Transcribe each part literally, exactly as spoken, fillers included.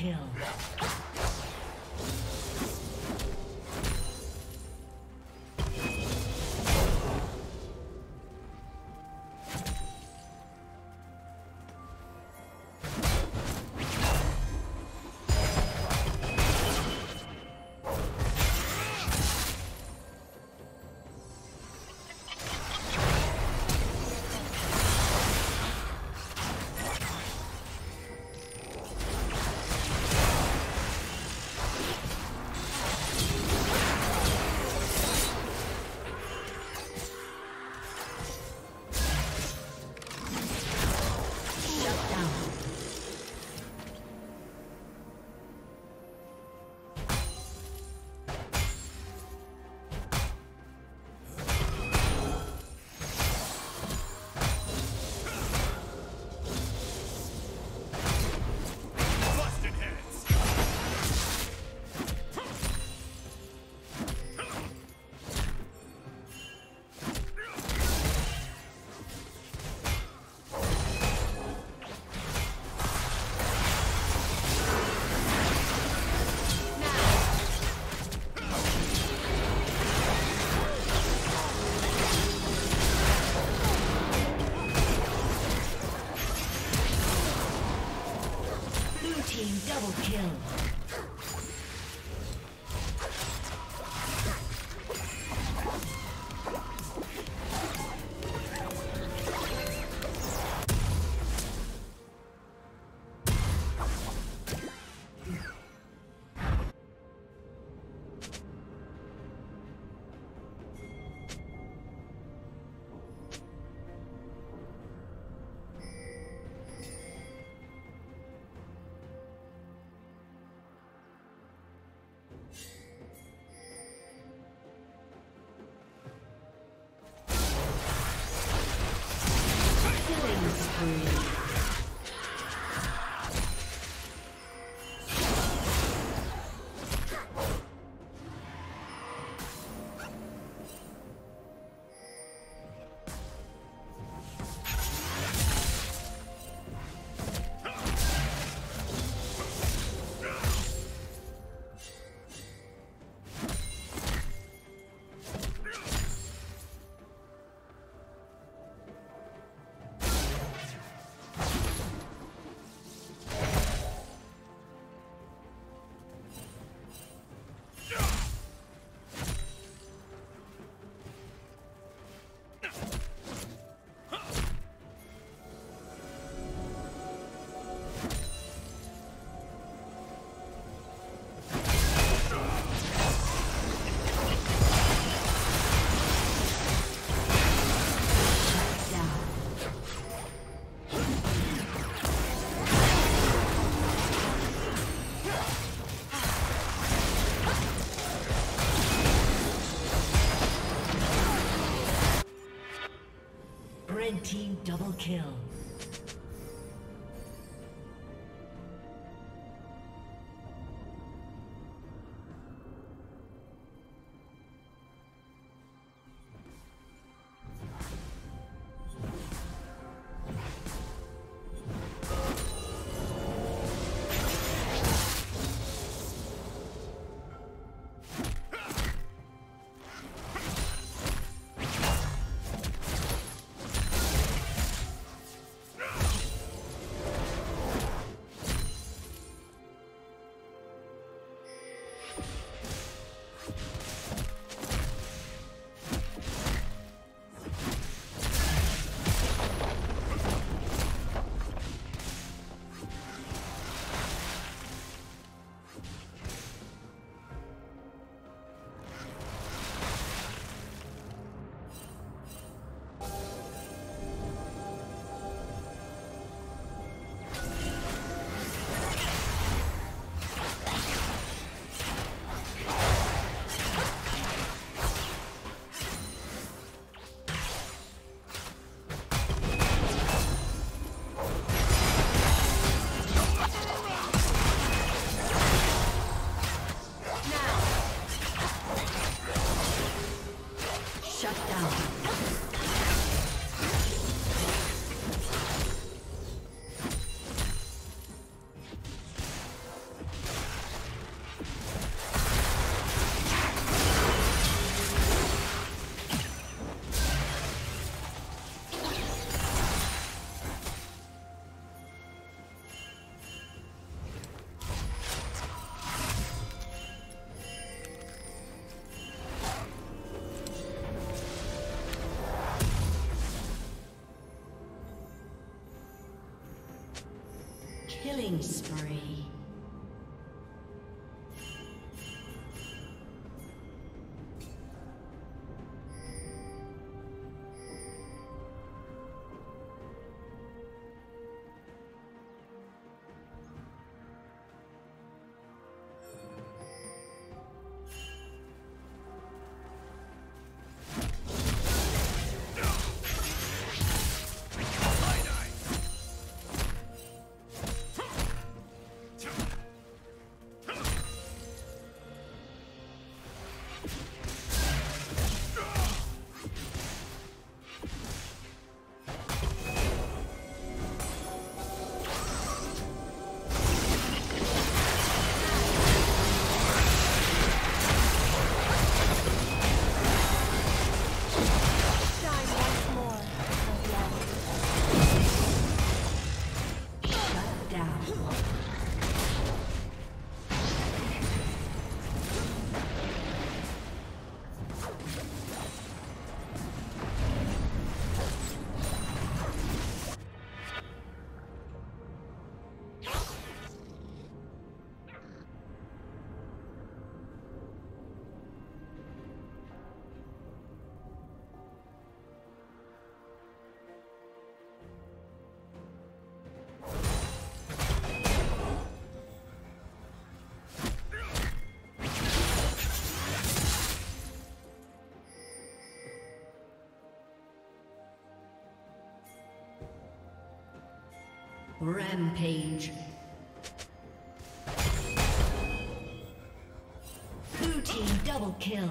kill. Double kill. Team double kill. Killing spree. Rampage. Blue team double kill.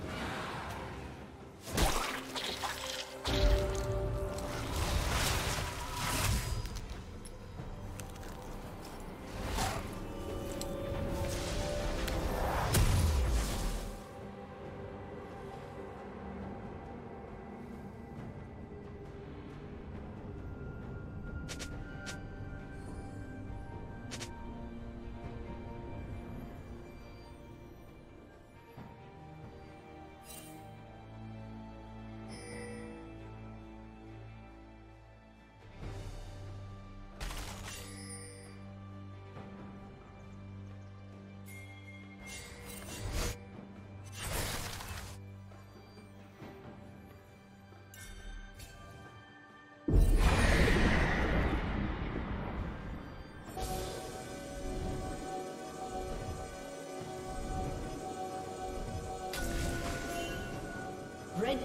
Red team's turret has been destroyed. Red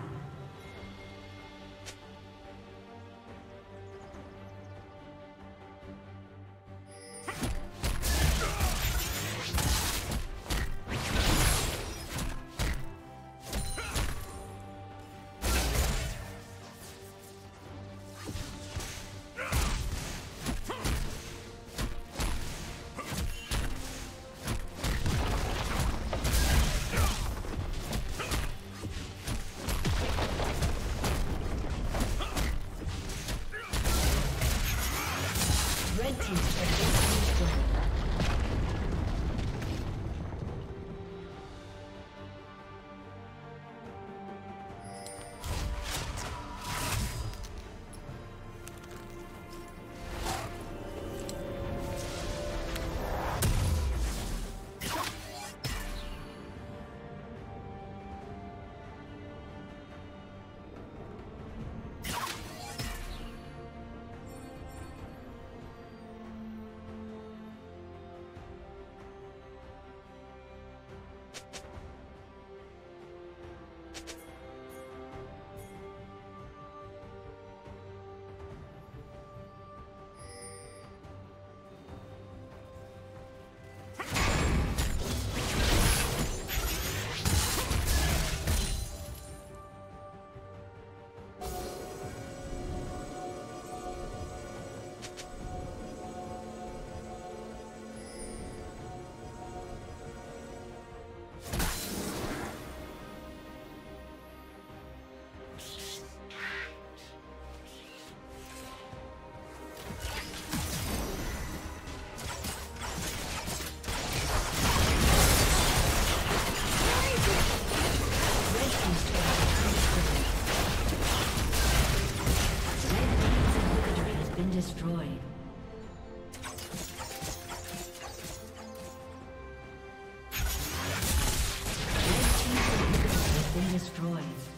destroyed.